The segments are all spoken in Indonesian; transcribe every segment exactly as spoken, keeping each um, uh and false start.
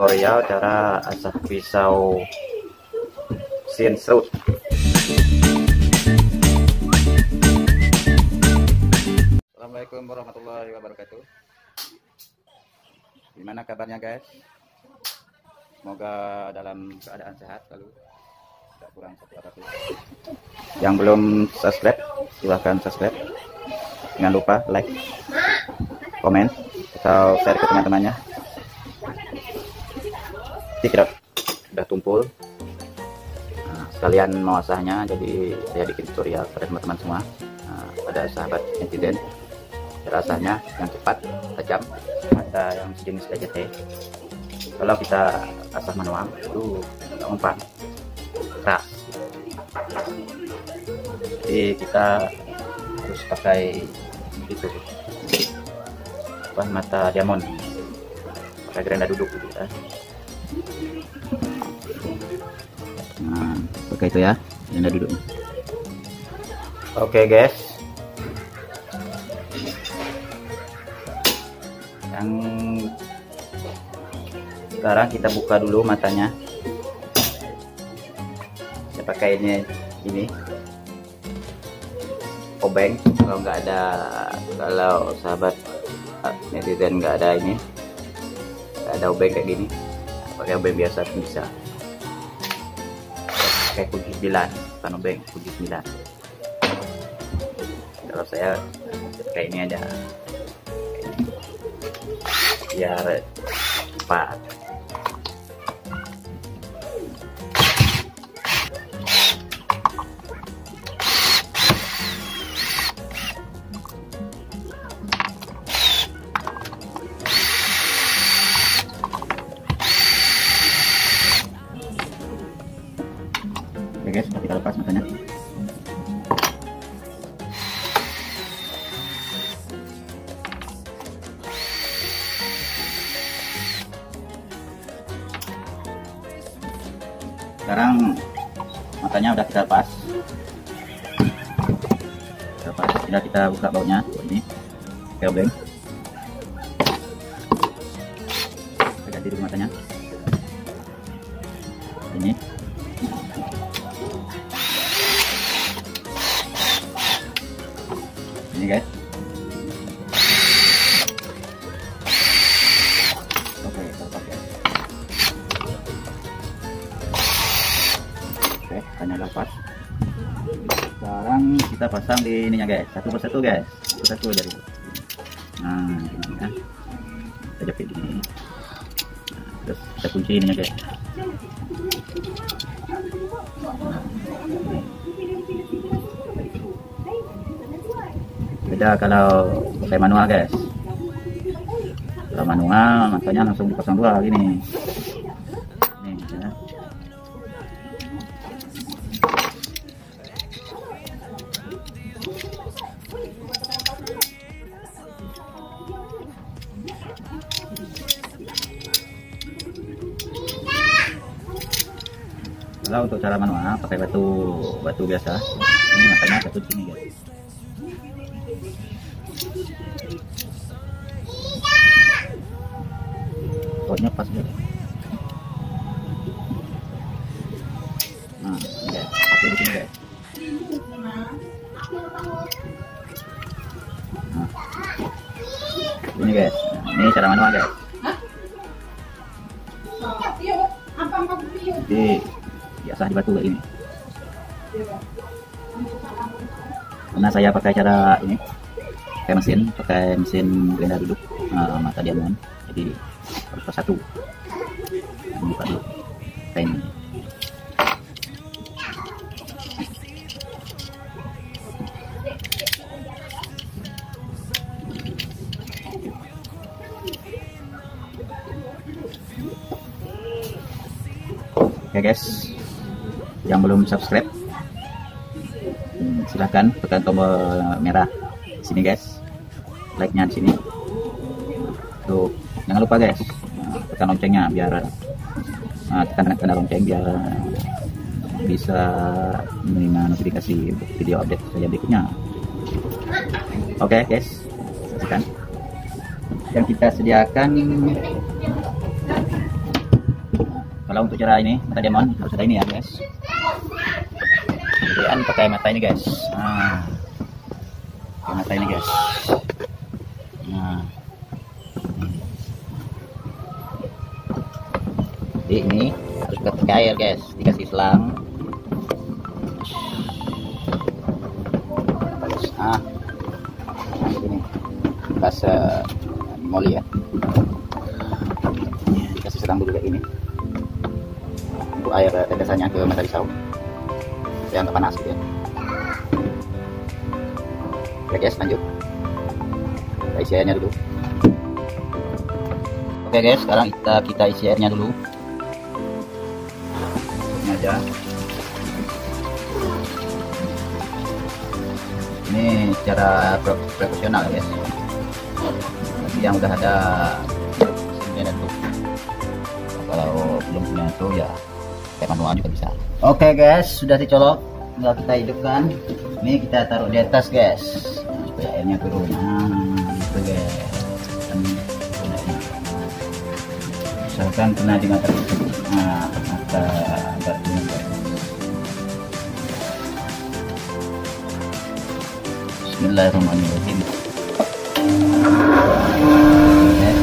tutorial cara asah pisau sin serut. Assalamualaikum warahmatullahi wabarakatuh. Gimana kabarnya guys? Semoga dalam keadaan sehat selalu. Tidak kurang satu apapun. Yang belum subscribe silahkan subscribe. Jangan lupa like, komen, atau share ke teman-temannya. Dikira udah tumpul. Nah, sekalian mau asahnya, jadi saya bikin tutorial pada teman-teman semua, nah, pada sahabat netizen. Cara asahnya yang cepat, tajam, ada yang sejenis T C T. Kalau kita asah manual itu umpan, keras. Jadi kita harus pakai itu apa, mata diamond, pakai gerenda duduk gitu ya. Nah, pakai itu ya, gerenda duduk. Oke guys, yang sekarang kita buka dulu matanya. Saya pakainya ini obeng, kalau nggak ada, kalau sahabat netizen nggak ada ini, nggak ada obeng kayak gini, pakai obeng biasa pun bisa, pakai kunci sembilan, bukan obeng, kunci sembilan. Kalau saya kayak ini aja biar cepat. Guys, kita lepas matanya. Sekarang matanya udah kita lepas. Kita lepas, sudah kita buka bautnya ini. Oke, obeng. Kita ganti dulu matanya. Ini. Ini guys. Oke, kita pakai. Oke, hanya lepas. Sekarang kita pasang di ininya guys, satu persatu guys, satu persatu dari. Nah, ini kan. Kita jepit ini. Nah, terus kita kunci ininya guys. Beda kalau pakai manual guys, kalau manual matanya langsung dipasang dua gini nih ya. Kalau untuk cara manual pakai batu batu biasa, ini matanya satu sini guys. Bautnya pas juga. Nah, guys, satu di sini guys. Nah, ini guys, ini cara manual guys. Jadi biasa di batu kayak ini. Karena saya pakai cara ini, pakai mesin, pakai mesin gerenda duduk, uh, mata diamond, jadi harus satu. Buka dulu, kayak ini. Oke okay guys, yang belum subscribe silahkan tekan tombol merah sini guys, like nya di sini tuh, jangan lupa guys tekan loncengnya, biar uh, tekan tanda lonceng biar bisa menerima notifikasi video update saya berikutnya. Oke okay guys, saksikan yang kita sediakan Kalau untuk cara ini mata diamond harus ada ini ya guys. Kemudian pakai mata ini guys. Nah, pakai mata ini guys. Nah, jadi ini harus kita pakai air guys. Dikasih selang. Nah, ini kasih moli ya. Kasih selang dulu kayak ini. Untuk air tetesannya ke mata pisau. Jangan terpanas gitu ya. Oke guys, lanjut. Kita isi airnya dulu. Oke guys, sekarang kita kita isi airnya dulu. Ini aja. Ini secara profesional ya, yang udah ada mesinnya itu. Kalau belum punya itu ya kayak manual juga bisa. Oke guys, sudah dicolok, tinggal kita hidupkan. Ini kita taruh di atas guys supaya airnya turun. Nah, itu guys. Misalkan kena di mata, nah mata barunya guys. Bismillahirrahmanirrahim. Yes.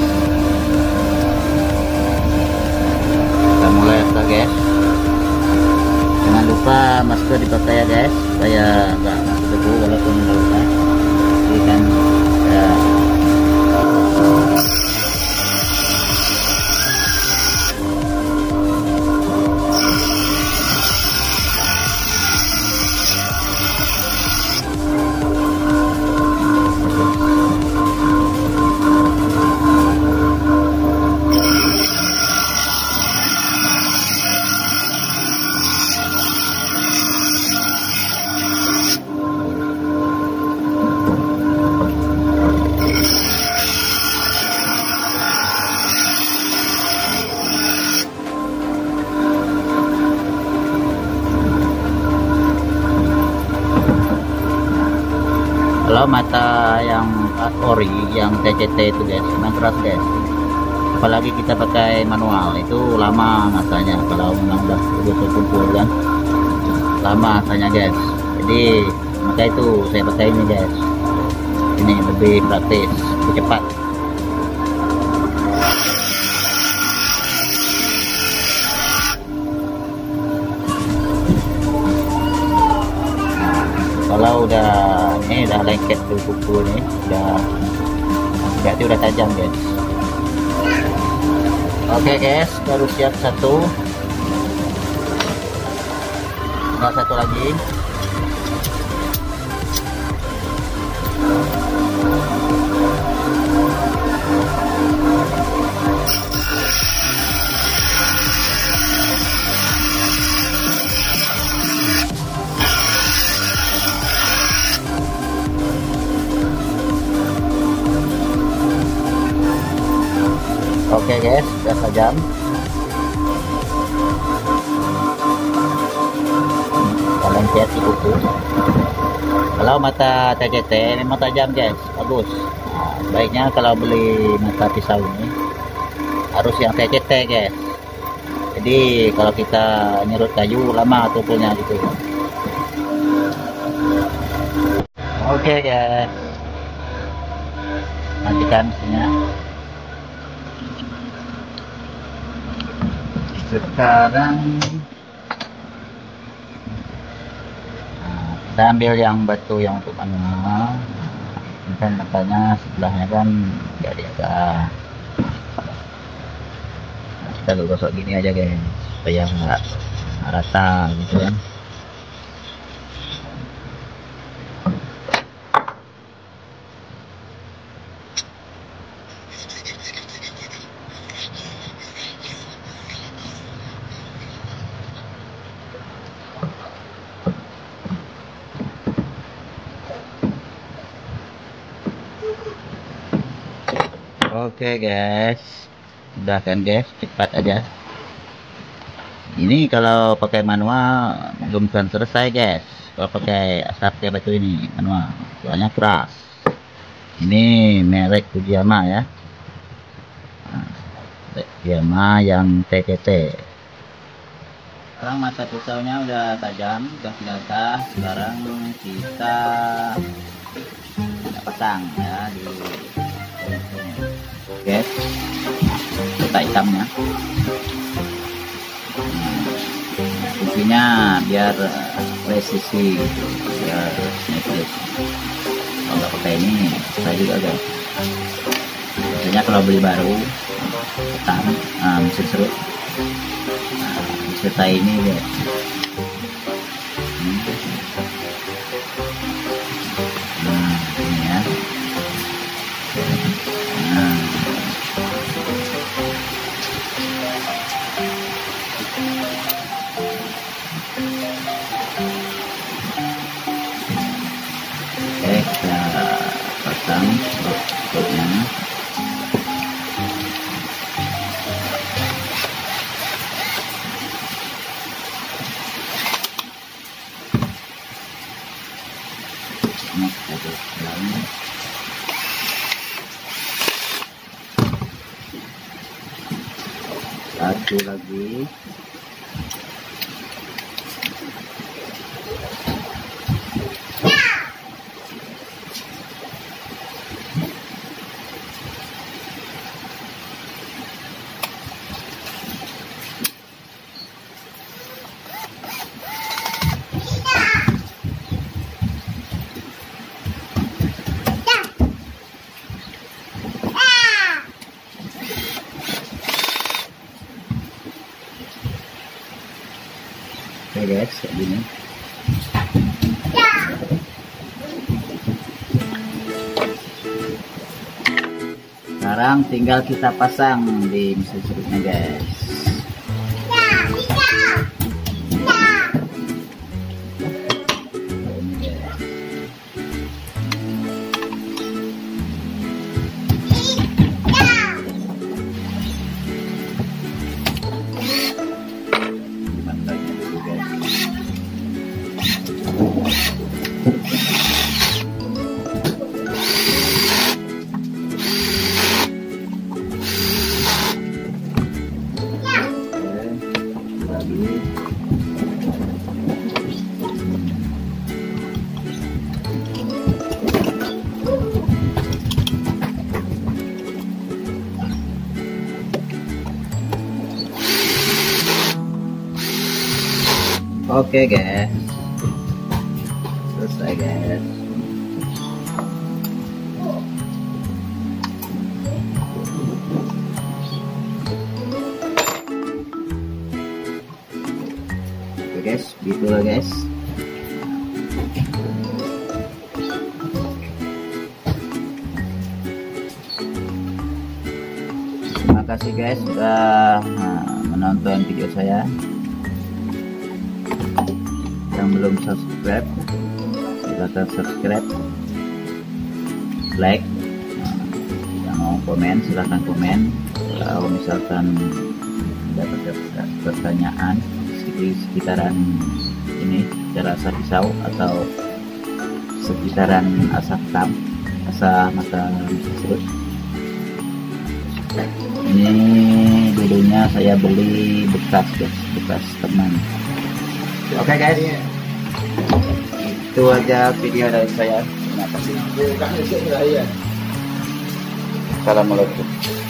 Kita mulai ya guys. Jangan lupa masker dipakai ya guys, supaya nggak masuk debu walaupun lupa. Ini kan ya. Kalau mata yang ori, yang T C T itu guys, memang keras guys. Apalagi kita pakai manual, itu lama matanya. Kalau memang udah kumpul-kumpul kan, lama matanya guys. Jadi maka itu saya pakai ini guys. Ini lebih praktis, lebih cepat. Kalau udah ini udah lengket tuh kuku ini udah berarti udah tajam guys. Oke okay, guys, baru siap satu, nggak satu lagi. Oke okay guys, udah tajam. Kita lengket di kuku. Kalau mata T C T memang tajam guys, bagus. Nah, sebaiknya kalau beli mata pisau ini harus yang T C T guys. Jadi kalau kita nyerut kayu lama tukulnya gitu. Oke okay guys, matikan mesinnya. Sekarang nah, kita ambil yang batu yang untuk manual. Ini kan matanya sebelahnya kan nggak diaga. Nah, kita gosok gini aja guys supaya nggak rata gitu kan. Oke okay guys, udah kan guys, cepat aja. Ini kalau pakai manual belum kan selesai guys. Kalau pakai asap kayak batu ini manual, soalnya keras. Ini merek Fujiyama ya. Fujiyama yang T C T. Sekarang mata pisaunya udah tajam, udah biasa. Sekarang kita pasang ya di guys, kita hitamnya fungsinya biar presisi, biar snipis. Kalau nggak pakai ini saya juga guys, biasanya kalau beli baru hitam nah, mesin serut serta ini deh. Nah, ini ya. Nah. Oke, kita pasang bautnya. Satu lagi, guys, kayak gini. Sekarang tinggal kita pasang di mesin serutnya guys. Oke guys, selesai guys. Oke guys, gitulah guys. Terima kasih guys sudah menonton video saya. Yang belum subscribe silahkan subscribe, like, yang mau komen silahkan komen. Kalau misalkan dapat pertanyaan di sekitaran ini cara asap pisau atau sekitaran asap hitam, asap mata serut ini, dulunya saya beli bekas guys, bekas teman. Oke okay, guys, itu aja video dari saya. Terima kasih. Assalamualaikum.